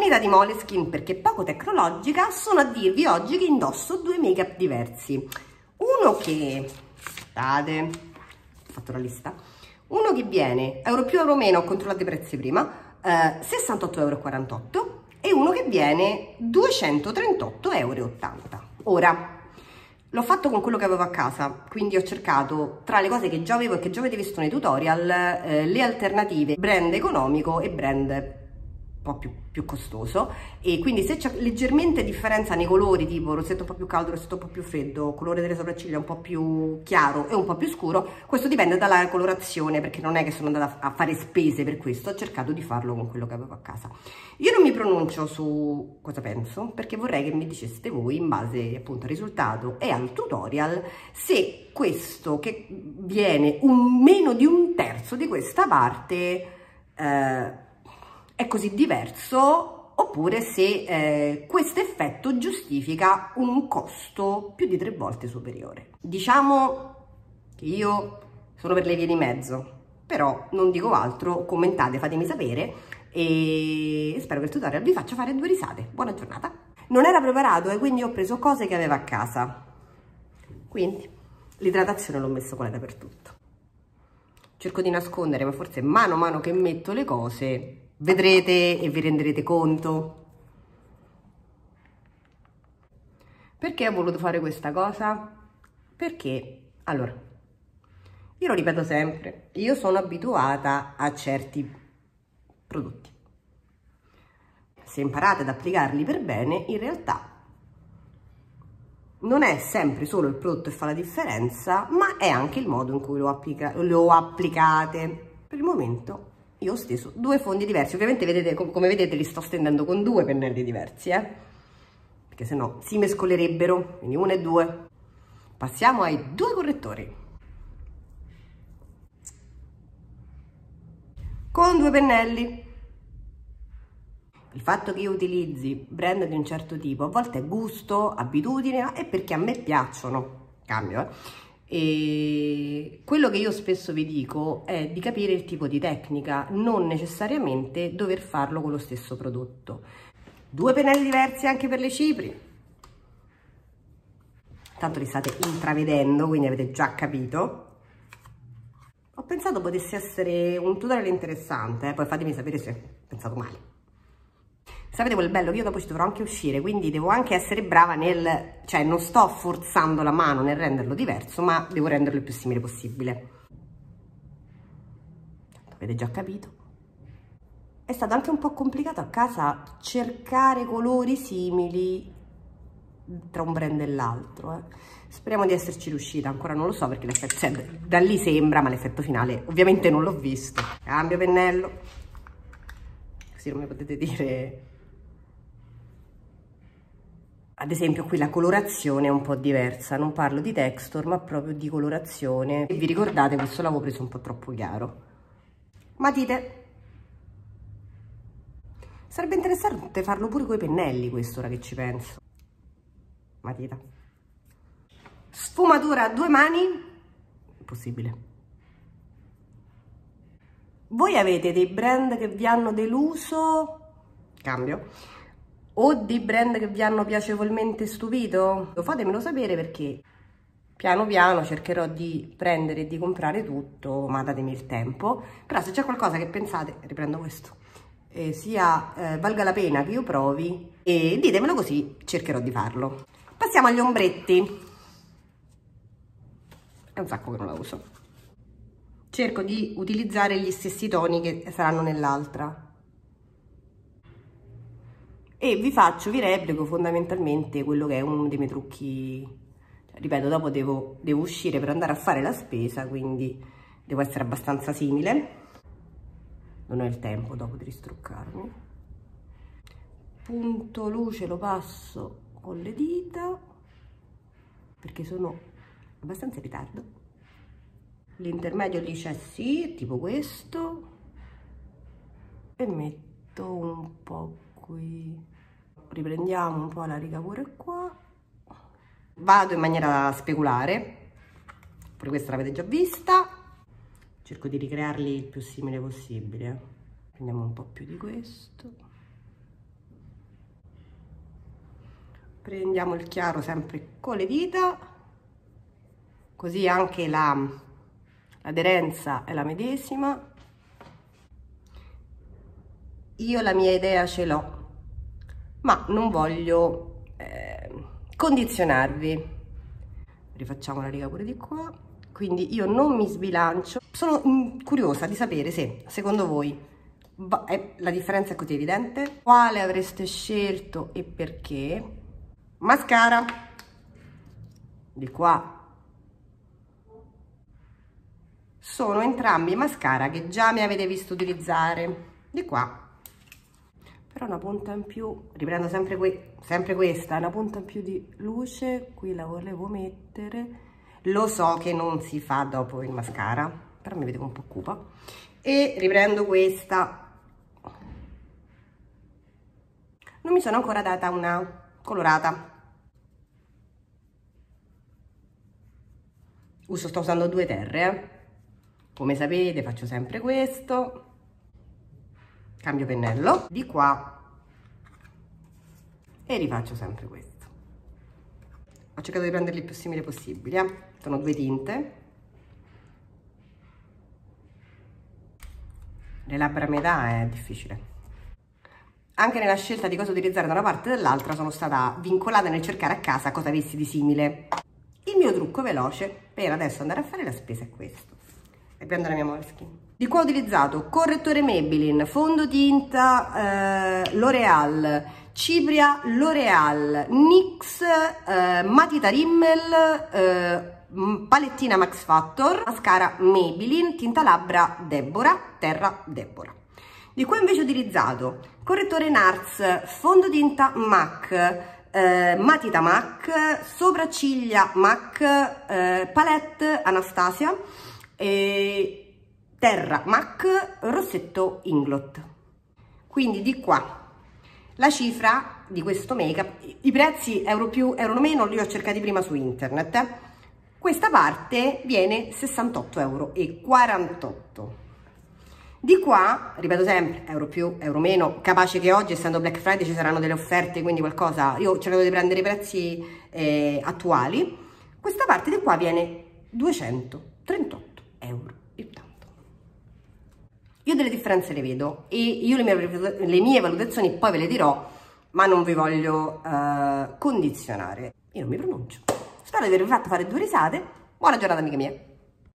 comunità di Moleskine, perché poco tecnologica, sono a dirvi oggi che indosso due make-up diversi. Uno che, state, ho fatto la lista, uno che viene euro più euro meno, ho controllato i prezzi prima, 68,48 euro, e uno che viene 238,80 euro. Ora, l'ho fatto con quello che avevo a casa, quindi ho cercato tra le cose che già avevo e che già avete visto nei tutorial, le alternative brand economico e brand un po' più costoso, e quindi se c'è leggermente differenza nei colori, tipo rossetto un po' più caldo, rossetto un po' più freddo, colore delle sopracciglia un po' più chiaro e un po' più scuro, questo dipende dalla colorazione, perché non è che sono andata a fare spese per questo, ho cercato di farlo con quello che avevo a casa. Io non mi pronuncio su cosa penso, perché vorrei che mi diceste voi, in base appunto al risultato e al tutorial, se questo che viene meno di un terzo di questa parte è così diverso, oppure se questo effetto giustifica un costo più di 3 volte superiore. Diciamo che io sono per le vie di mezzo, però non dico altro, commentate, fatemi sapere e spero che il tutorial vi faccia fare 2 risate. Buona giornata! Non era preparato e quindi ho preso cose che avevo a casa, quindi l'idratazione l'ho messo quella dappertutto. Cerco di nascondere, ma forse mano a mano che metto le cose vedrete e vi renderete conto. Perché ho voluto fare questa cosa? Perché, allora, io lo ripeto sempre, io sono abituata a certi prodotti. Se imparate ad applicarli per bene, in realtà non è sempre solo il prodotto che fa la differenza, ma è anche il modo in cui lo applicate. Per il momento io ho steso 2 fondi diversi, ovviamente vedete, come vedete li sto stendendo con 2 pennelli diversi, perché sennò si mescolerebbero, quindi 1 e 2. Passiamo ai 2 correttori. Con 2 pennelli. Il fatto che io utilizzi brand di un certo tipo, a volte è gusto, abitudine, e perché a me piacciono, cambio, E quello che io spesso vi dico è di capire il tipo di tecnica, non necessariamente dover farlo con lo stesso prodotto. 2 pennelli diversi anche per le cipri. Tanto li state intravedendo, quindi avete già capito. Ho pensato potesse essere un tutorial interessante, poi fatemi sapere se ho pensato male. Sapete quel bello che io dopo ci dovrò anche uscire, quindi devo anche essere brava nel, cioè non sto forzando la mano nel renderlo diverso, ma devo renderlo il più simile possibile. Avete già capito. È stato anche un po' complicato a casa cercare colori simili tra un brand e l'altro. Speriamo di esserci riuscita, ancora non lo so, perché l'effetto, cioè, da lì sembra, ma l'effetto finale ovviamente non l'ho visto. Cambio pennello, così non mi potete dire. Ad esempio qui la colorazione è un po' diversa, non parlo di texture ma proprio di colorazione. E vi ricordate, questo l'avevo preso un po' troppo chiaro. Matite. Sarebbe interessante farlo pure coi pennelli questo, ora che ci penso. Matita. Sfumatura a 2 mani. Impossibile. Voi avete dei brand che vi hanno deluso? Cambio. O di brand che vi hanno piacevolmente stupito? Fatemelo sapere, perché piano piano cercherò di prendere e di comprare tutto, ma datemi il tempo. Però se c'è qualcosa che pensate, riprendo questo, valga la pena che io provi, e ditemelo, così cercherò di farlo. Passiamo agli ombretti. È un sacco che non la uso. Cerco di utilizzare gli stessi toni che saranno nell'altra. E vi replico fondamentalmente quello che è uno dei miei trucchi. Ripeto, dopo devo uscire per andare a fare la spesa, quindi devo essere abbastanza simile. Non ho il tempo dopo di ristruccarmi. Punto luce lo passo con le dita, perché sono abbastanza in ritardo. L'intermedio lì c'è, sì, tipo questo. E metto un po' qui. Riprendiamo un po' la riga pure qua. Vado in maniera speculare, pure questa l'avete già vista. Cerco di ricrearli il più simile possibile. Prendiamo un po' più di questo. prendiamo il chiaro sempre con le dita, così anche l'aderenza è la medesima. Io la mia idea ce l'ho, ma non voglio condizionarvi. Rifacciamo la riga pure di qua, quindi io non mi sbilancio. Sono curiosa di sapere se secondo voi la differenza è così evidente, quale avreste scelto e perché. Mascara di qua, sono entrambi mascara che già mi avete visto utilizzare di qua, però una punta in più, riprendo sempre, sempre questa, una punta in più di luce qui la volevo mettere. Lo so che non si fa dopo il mascara, però mi vedo un po' cupa, e riprendo questa. Non mi sono ancora data una colorata. Sto usando 2 terre, come sapete faccio sempre questo. Cambio pennello di qua e rifaccio sempre questo. Ho cercato di prenderli il più simile possibile, sono 2 tinte. Le labbra a metà è difficile. Anche nella scelta di cosa utilizzare da una parte e dall'altra sono stata vincolata nel cercare a casa cosa avessi di simile. Il mio trucco veloce per adesso andare a fare la spesa è questo. E prendo la mia Moleskine. Di qua ho utilizzato correttore Maybelline, fondotinta L'Oreal, cipria L'Oreal, NYX, matita Rimmel, palettina Max Factor, mascara Maybelline, tinta labbra Deborah, terra Deborah. Di qua invece ho utilizzato correttore Nars, fondotinta MAC, matita MAC, sopracciglia MAC, palette Anastasia e terra MAC, rossetto Inglot. Quindi di qua la cifra di questo make up, i prezzi euro più euro meno li ho cercati prima su internet, questa parte viene 68,48 euro. Di qua, ripeto sempre, euro più euro meno, capace che oggi essendo Black Friday ci saranno delle offerte, quindi qualcosa, io cerco di prendere i prezzi attuali. Questa parte di qua viene 238 euro. Io delle differenze le vedo e io le mie valutazioni poi ve le dirò, ma non vi voglio condizionare. Io non mi pronuncio. Spero di avervi fatto fare 2 risate. Buona giornata amiche mie.